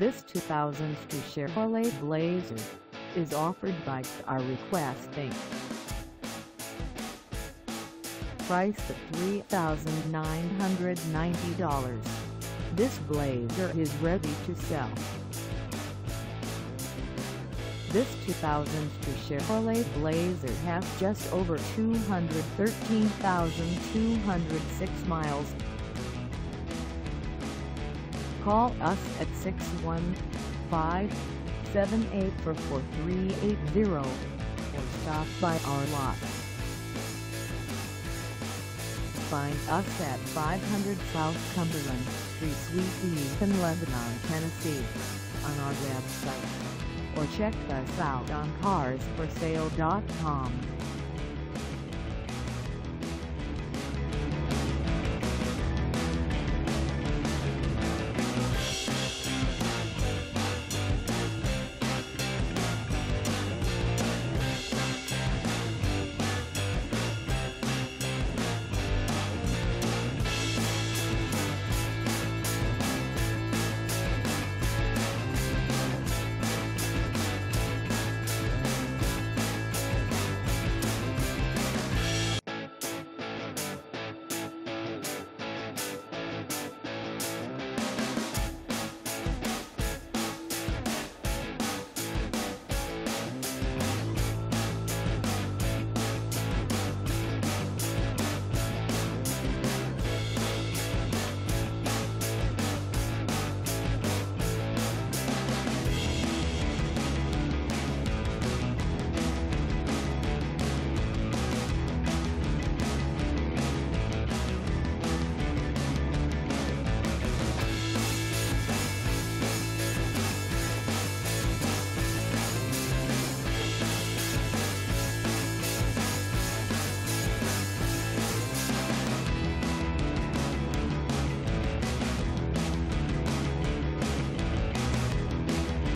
This 2002 Chevrolet Blazer is offered by Car Request Inc. Priced at $3,990, this Blazer is ready to sell. This 2002 Chevrolet Blazer has just over 213,206 miles. Call us at 615-784-4380 or stop by our lot. Find us at 500 South Cumberland Street, Suite E in Lebanon, Tennessee, on our website, or check us out on carsforsale.com.